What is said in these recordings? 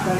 ソ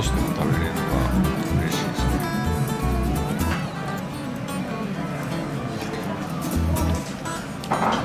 ースでも食べれるのが嬉しいですね。